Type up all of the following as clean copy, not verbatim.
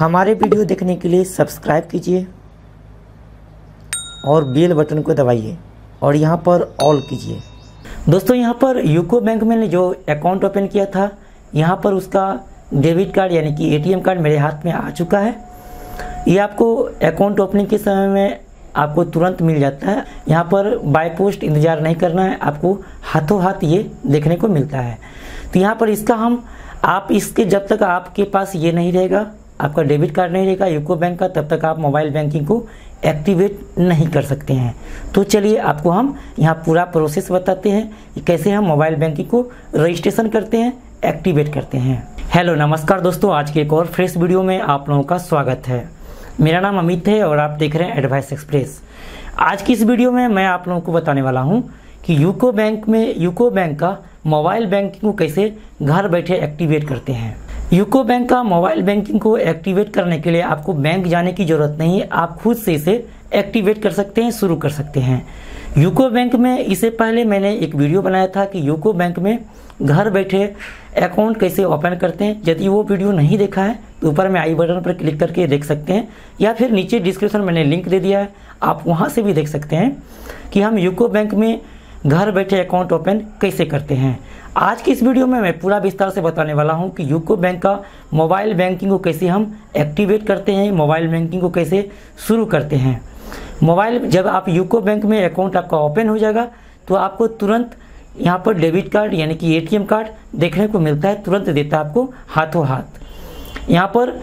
हमारे वीडियो देखने के लिए सब्सक्राइब कीजिए और बेल बटन को दबाइए और यहाँ पर ऑल कीजिए। दोस्तों यहाँ पर यूको बैंक में जो अकाउंट ओपन किया था यहाँ पर उसका डेबिट कार्ड यानी कि एटीएम कार्ड मेरे हाथ में आ चुका है। ये आपको अकाउंट ओपनिंग के समय में आपको तुरंत मिल जाता है। यहाँ पर बाय पोस्ट इंतज़ार नहीं करना है, आपको हाथों हाथ ये देखने को मिलता है। तो यहाँ पर इसका हम आप इसके जब तक आपके पास ये नहीं रहेगा, आपका डेबिट कार्ड नहीं रहेगा यूको बैंक का, तब तक आप मोबाइल बैंकिंग को एक्टिवेट नहीं कर सकते हैं। तो चलिए आपको हम यहाँ पूरा प्रोसेस बताते हैं कि कैसे हम मोबाइल बैंकिंग को रजिस्ट्रेशन करते हैं, एक्टिवेट करते हैं। हेलो नमस्कार दोस्तों, आज के एक और फ्रेश वीडियो में आप लोगों का स्वागत है। मेरा नाम अमित है और आप देख रहे हैं एडवाइस एक्सप्रेस। आज की इस वीडियो में मैं आप लोगों को बताने वाला हूँ कि यूको बैंक का मोबाइल बैंकिंग को कैसे घर बैठे एक्टिवेट करते हैं। यूको बैंक का मोबाइल बैंकिंग को एक्टिवेट करने के लिए आपको बैंक जाने की ज़रूरत नहीं है, आप खुद से इसे एक्टिवेट कर सकते हैं, शुरू कर सकते हैं। यूको बैंक में इससे पहले मैंने एक वीडियो बनाया था कि यूको बैंक में घर बैठे अकाउंट कैसे ओपन करते हैं। यदि वो वीडियो नहीं देखा है तो ऊपर में आई बटन पर क्लिक करके देख सकते हैं, या फिर नीचे डिस्क्रिप्शन मैंने लिंक दे दिया है, आप वहाँ से भी देख सकते हैं कि हम यूको बैंक में घर बैठे अकाउंट ओपन कैसे करते हैं। आज की इस वीडियो में मैं पूरा विस्तार से बताने वाला हूं कि यूको बैंक का मोबाइल बैंकिंग को कैसे हम एक्टिवेट करते हैं, मोबाइल बैंकिंग को कैसे शुरू करते हैं। मोबाइल जब आप यूको बैंक में अकाउंट आपका ओपन हो जाएगा तो आपको तुरंत यहां पर डेबिट कार्ड यानी कि एटीएम कार्ड देखने को मिलता है, तुरंत देता है आपको हाथों हाथ यहाँ पर।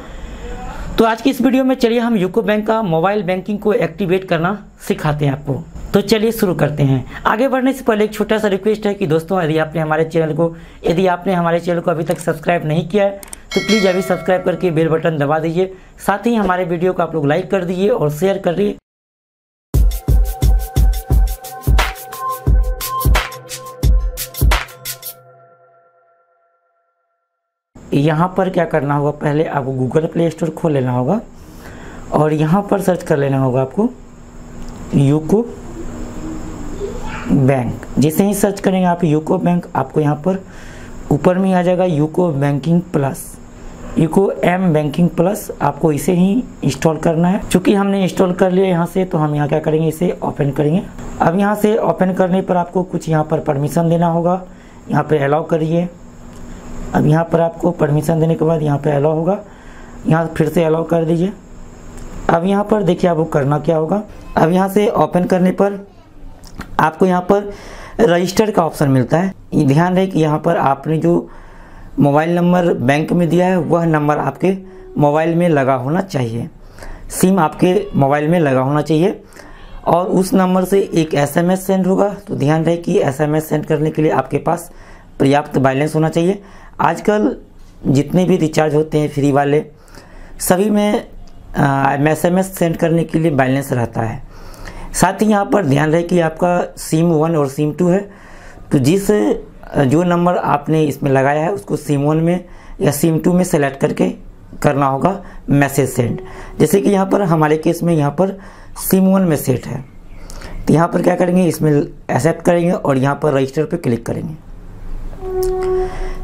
तो आज की इस वीडियो में चलिए हम यूको बैंक का मोबाइल बैंकिंग को एक्टिवेट करना सिखाते हैं आपको। तो चलिए शुरू करते हैं। आगे बढ़ने से पहले एक छोटा सा रिक्वेस्ट है कि दोस्तों यदि आपने हमारे चैनल को अभी तक सब्सक्राइब नहीं किया है तो प्लीज़ अभी सब्सक्राइब करके बेल बटन दबा दीजिए, साथ ही हमारे वीडियो को आप लोग लाइक कर दीजिए और शेयर कर दीजिए। यहाँ पर क्या करना होगा, पहले आपको गूगल प्ले स्टोर खोल लेना होगा और यहाँ पर सर्च कर लेना होगा आपको यूको बैंक। जैसे ही सर्च करेंगे आप यूको बैंक, आपको यहाँ पर ऊपर में आ जाएगा UCO banking plus, UCO mBanking plus. आपको इसे ही इंस्टॉल करना है। चूँकि हमने इंस्टॉल कर लिया यहाँ से, तो हम यहाँ क्या करेंगे, इसे ओपन करेंगे। अब यहाँ से ओपन करने पर आपको कुछ यहाँ पर परमिशन देना होगा, यहाँ पर अलाउ करिए। अब यहाँ पर आपको परमिशन देने के बाद यहाँ पर अलाउ होगा, यहाँ फिर से अलाउ कर दीजिए। अब यहाँ पर देखिए आपको करना क्या होगा। अब यहाँ से ओपन करने पर आपको यहाँ पर रजिस्टर का ऑप्शन मिलता है। ध्यान रहे कि यहाँ पर आपने जो मोबाइल नंबर बैंक में दिया है वह नंबर आपके मोबाइल में लगा होना चाहिए, सिम आपके मोबाइल में लगा होना चाहिए और उस नंबर से एक एसएमएस सेंड होगा। तो ध्यान रहे कि एसएमएस सेंड करने के लिए आपके पास पर्याप्त बैलेंस होना चाहिए। आजकल जितने भी रिचार्ज होते हैं फ्री वाले, सभी में एसएमएस सेंड करने के लिए बैलेंस रहता है। साथ ही यहाँ पर ध्यान रहे कि आपका सिम 1 और सिम 2 है, तो जो नंबर आपने इसमें लगाया है उसको सिम 1 में या सिम 2 में सेलेक्ट करके करना होगा मैसेज सेंड। जैसे कि यहाँ पर हमारे केस में यहाँ पर सिम 1 में सेट है, तो यहाँ पर क्या करेंगे, इसमें एक्सेप्ट करेंगे और यहाँ पर रजिस्टर पर क्लिक करेंगे।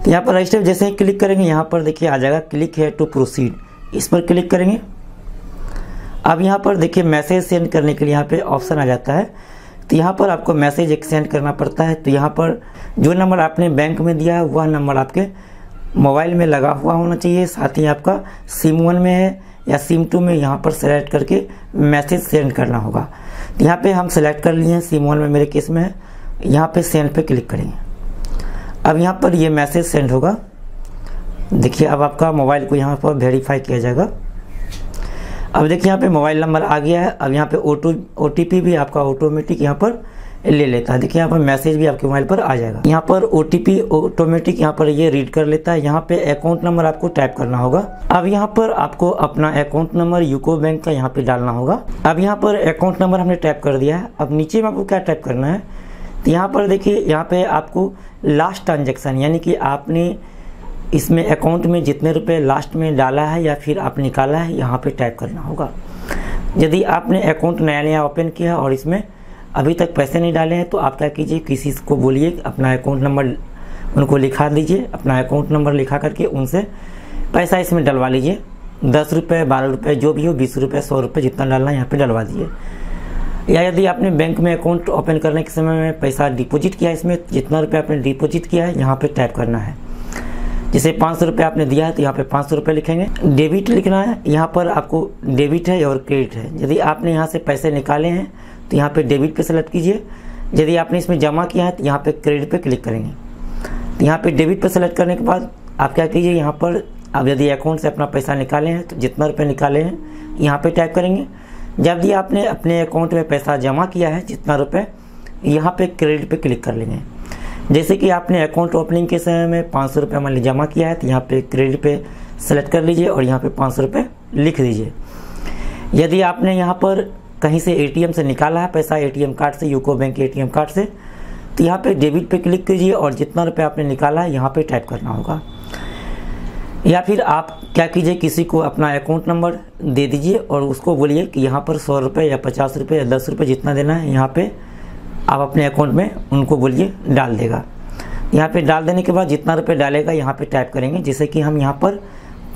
तो यहाँ पर रजिस्टर जैसे ही क्लिक करेंगे यहाँ पर देखिए आ जाएगा क्लिक है टू प्रोसीड, इस पर क्लिक करेंगे। अब यहाँ पर देखिए मैसेज सेंड करने के लिए यहाँ पे ऑप्शन आ जाता है, तो यहाँ पर आपको मैसेज एक सेंड करना पड़ता है। तो यहाँ पर जो नंबर आपने बैंक में दिया है वह नंबर आपके मोबाइल में लगा हुआ होना चाहिए, साथ ही आपका सिम 1 में है या सिम 2 में, यहाँ पर सेलेक्ट करके मैसेज सेंड करना होगा। तो यहाँ पे हम सेलेक्ट कर लिए हैं, सिम 1 में मेरे केस में है, यहाँ पर सेंड पर क्लिक करेंगे। अब यहाँ पर ये मैसेज सेंड होगा, देखिए अब आपका मोबाइल को यहाँ पर वेरीफाई किया जाएगा। अब देखिए यहाँ पे मोबाइल नंबर आ गया है। अब यहाँ पे OTP भी आपका ऑटोमेटिक यहाँ पर ले लेता है। देखिए यहाँ पर मैसेज भी आपके मोबाइल पर आ जाएगा, यहाँ पर OTP ऑटोमेटिक यहाँ पर ये रीड कर लेता है। यहाँ पे अकाउंट नंबर आपको टाइप करना होगा। अब यहाँ पर आपको अपना अकाउंट नंबर यूको बैंक का यहाँ पे डालना होगा। अब यहाँ पर अकाउंट नंबर हमने टाइप कर दिया है। अब नीचे में आपको क्या टाइप करना है, तो यहाँ पर देखिए यहाँ पे आपको लास्ट ट्रांजेक्शन यानी कि आपने इसमें अकाउंट में जितने रुपए लास्ट में डाला है या फिर आप निकाला है यहाँ पे टाइप करना होगा। यदि आपने अकाउंट नया ओपन किया और इसमें अभी तक पैसे नहीं डाले हैं तो आप क्या कीजिए, किसी को बोलिए अपना अकाउंट नंबर उनको लिखा दीजिए, अपना अकाउंट नंबर लिखा करके उनसे पैसा इसमें डलवा लीजिए। 10 रुपये, 12 रुपये, जो भी हो, 20 रुपये, 100 रुपये, जितना डालना है यहाँ पे डलवा दिए। या यदि आपने बैंक में अकाउंट ओपन करने के समय में पैसा डिपॉजिट किया, इसमें जितना रुपये आपने डिपॉजिट किया है यहाँ पे टाइप करना है। जैसे 500 रुपये आपने दिया है तो यहाँ पे 500 रुपये लिखेंगे। डेबिट लिखना है, यहाँ पर आपको डेबिट है और क्रेडिट है। यदि आपने यहाँ से पैसे निकाले हैं तो यहाँ पर डेबिट पर सेलेक्ट कीजिए। यदि आपने इसमें जमा किया है तो यहाँ पर क्रेडिट पर क्लिक करेंगे। तो यहाँ पर डेबिट पर सेलेक्ट करने के बाद आप क्या कीजिए, यहाँ पर अब यदि अकाउंट से अपना पैसा निकाले हैं तो जितना रुपये निकाले हैं यहाँ पे टाइप करेंगे। जब यदि आपने अपने अकाउंट में पैसा जमा किया है जितना रुपये, यहाँ पे क्रेडिट पे क्लिक कर लेंगे। जैसे कि आपने अकाउंट ओपनिंग के समय में 500 रुपये मान लीजिए जमा किया है तो यहाँ पे क्रेडिट पे सेलेक्ट कर लीजिए और यहाँ पे 500 रुपये लिख दीजिए। यदि आपने यहाँ पर कहीं से ATM से निकाला है पैसा, ATM कार्ड से, यूको बैंक ATM कार्ड से, तो यहाँ पर डेबिट पर क्लिक कीजिए और जितना रुपये आपने निकाला है यहाँ पर टाइप करना होगा। या फिर आप क्या कीजिए, किसी को अपना अकाउंट नंबर दे दीजिए और उसको बोलिए कि यहाँ पर 100 रुपये या 50 रुपये या 10 रुपये जितना देना है यहाँ पे आप अपने अकाउंट में उनको बोलिए डाल देगा। यहाँ पे डाल देने के बाद जितना रुपये डालेगा यहाँ पे टाइप करेंगे। जैसे कि हम यहाँ पर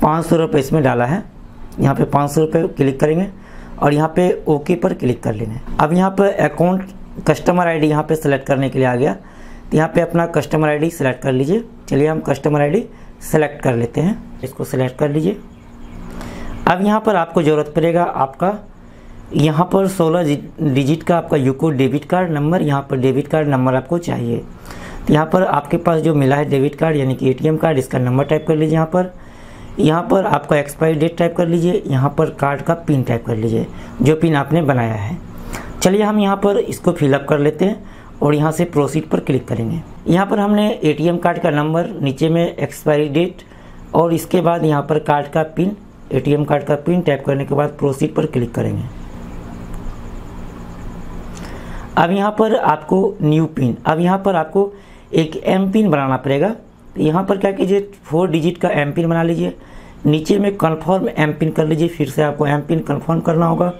500 रुपये इसमें डाला है, यहाँ पर 500 रुपये क्लिक करेंगे और यहाँ पर ओके पर क्लिक कर लेंगे। अब यहाँ पर अकाउंट कस्टमर ID यहाँ पर सेलेक्ट करने के लिए आ गया तो यहाँ पर अपना कस्टमर ID सेलेक्ट कर लीजिए। चलिए हम कस्टमर ID सेलेक्ट कर लेते हैं, इसको सेलेक्ट कर लीजिए। अब यहाँ पर आपको ज़रूरत पड़ेगा आपका यहाँ पर 16 डिजिट का आपका यूको डेबिट कार्ड नंबर, यहाँ पर डेबिट कार्ड नंबर आपको चाहिए। तो यहाँ पर आपके पास जो मिला है डेबिट कार्ड यानी कि ATM कार्ड, इसका नंबर टाइप कर लीजिए। यहाँ पर आपका एक्सपायरी डेट टाइप कर लीजिए। यहाँ पर कार्ड का पिन टाइप कर लीजिए, जो पिन आपने बनाया है। चलिए हम यहाँ पर इसको फिलअप कर लेते हैं और यहाँ से प्रोसीड पर क्लिक करेंगे। यहाँ पर हमने ATM कार्ड का नंबर, नीचे में एक्सपायरी डेट और इसके बाद यहाँ पर कार्ड का पिन, ATM कार्ड का पिन टाइप करने के बाद प्रोसीड पर क्लिक करेंगे। अब यहाँ पर आपको न्यू पिन, अब यहाँ पर आपको एक MPIN बनाना पड़ेगा। यहाँ पर क्या कीजिए, 4 डिजिट का MPIN बना लीजिए। नीचे में कन्फर्म MPIN कर लीजिए, फिर से आपको MPIN कन्फर्म करना होगा।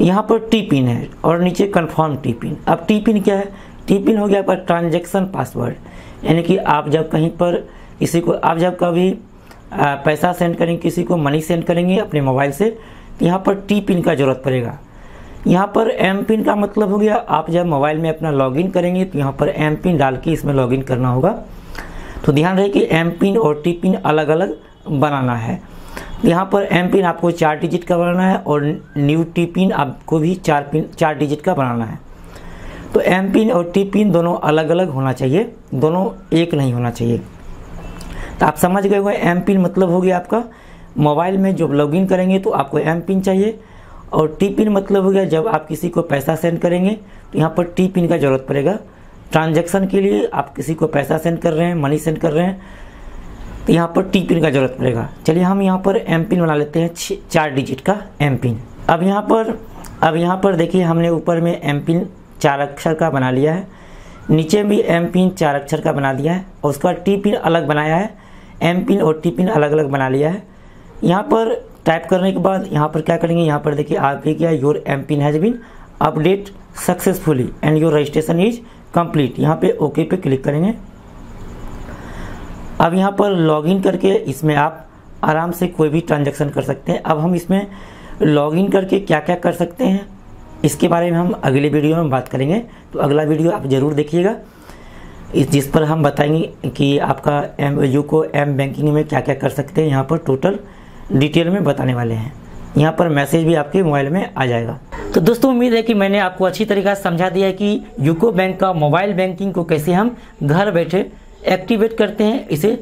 यहाँ पर TPIN है और नीचे कन्फर्म TPIN। अब TPIN क्या है, TPIN हो गया आपका ट्रांजैक्शन पासवर्ड, यानी कि आप जब कहीं पर किसी को, आप जब कभी पैसा सेंड करेंगे, किसी को मनी सेंड करेंगे अपने मोबाइल से, तो यहाँ पर TPIN का ज़रूरत पड़ेगा। यहाँ पर MPIN का मतलब हो गया आप जब मोबाइल में अपना लॉगिन करेंगे तो यहाँ पर MPIN डाल के इसमें लॉगिन करना होगा। तो ध्यान रहे कि MPIN और TPIN अलग अलग बनाना है। यहाँ पर MPIN आपको 4 डिजिट का बनाना है और न्यू TPIN आपको भी 4 डिजिट का बनाना है। तो MPIN और TPIN दोनों अलग अलग होना चाहिए, दोनों एक नहीं होना चाहिए। तो आप समझ गए होंगे, MPIN मतलब हो गया आपका मोबाइल में जब लॉगिन करेंगे तो आपको MPIN चाहिए, और TPIN मतलब हो गया जब आप किसी को पैसा सेंड करेंगे तो यहाँ पर TPIN का ज़रूरत पड़ेगा। ट्रांजेक्शन के लिए आप किसी को पैसा सेंड कर रहे हैं, मनी सेंड कर रहे हैं, तो यहाँ पर TPIN का ज़रूरत पड़ेगा। चलिए हम यहाँ पर MPIN बना लेते हैं, 4 डिजिट का MPIN। अब यहाँ पर देखिए हमने ऊपर में MPIN 4 अक्षर का बना लिया है, नीचे भी MPIN 4 अक्षर का बना दिया है और उसका TPIN अलग बनाया है। MPIN और TPIN अलग अलग बना लिया है। यहाँ पर टाइप करने के बाद यहाँ पर क्या करेंगे, यहाँ पर देखिए आप भी क्या, your MPIN has been updated successfully and your registration is complete. यहाँ पर ओके पे क्लिक करेंगे। अब यहाँ पर लॉगिन करके इसमें आप आराम से कोई भी ट्रांजैक्शन कर सकते हैं। अब हम इसमें लॉगिन करके क्या क्या कर सकते हैं इसके बारे में हम अगले वीडियो में बात करेंगे, तो अगला वीडियो आप ज़रूर देखिएगा, जिस पर हम बताएंगे कि आपका यूको एम बैंकिंग में क्या क्या कर सकते हैं। यहाँ पर टोटल डिटेल में बताने वाले हैं। यहाँ पर मैसेज भी आपके मोबाइल में आ जाएगा। तो दोस्तों उम्मीद है कि मैंने आपको अच्छी तरीके से समझा दिया है कि यूको बैंक का मोबाइल बैंकिंग को कैसे हम घर बैठे एक्टिवेट करते हैं, इसे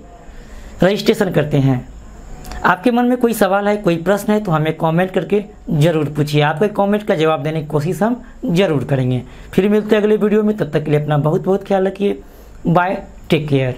रजिस्ट्रेशन करते हैं। आपके मन में कोई सवाल है, कोई प्रश्न है, तो हमें कमेंट करके ज़रूर पूछिए। आपके कमेंट का जवाब देने की कोशिश हम ज़रूर करेंगे। फिर मिलते हैं अगले वीडियो में, तब तक के लिए अपना बहुत बहुत ख्याल रखिए। Bye, take care.